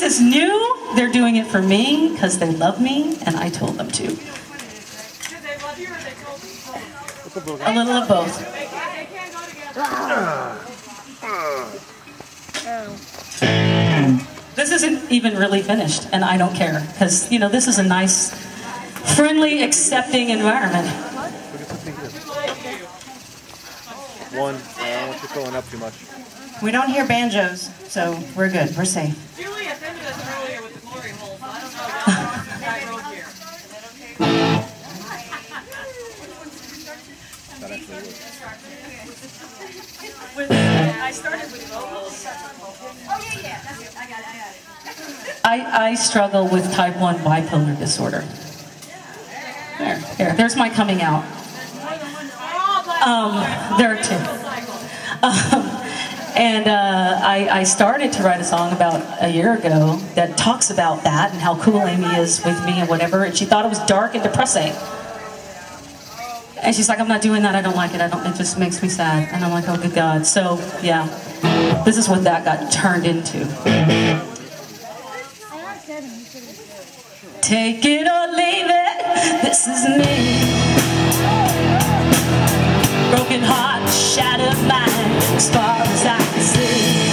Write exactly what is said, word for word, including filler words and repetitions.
this is new. They're doing it for me because they love me, and I told them to. A little of both. This isn't even really finished, and I don't care because, you know, this is a nice, friendly, accepting environment. One, I don't want you filling up too much. We don't hear banjos, so we're good. We're safe. Julie attended us earlier with the glory hole, so I don't know how long I wrote here. Is that okay? I started with vocals. Oh, yeah, yeah. That's it. I got it. I got it. I, I struggle with type one bipolar disorder. There, there. There's my coming out. Um, there are two. Um, and uh, I, I started to write a song about a year ago that talks about that and how cool Amy is with me and whatever. And she thought it was dark and depressing. And she's like, I'm not doing that. I don't like it. I don't. It just makes me sad. And I'm like, oh, good God. So, yeah, this is what that got turned into. Take it or leave it. This is me. Broken heart, shattered mind, as far as I can see.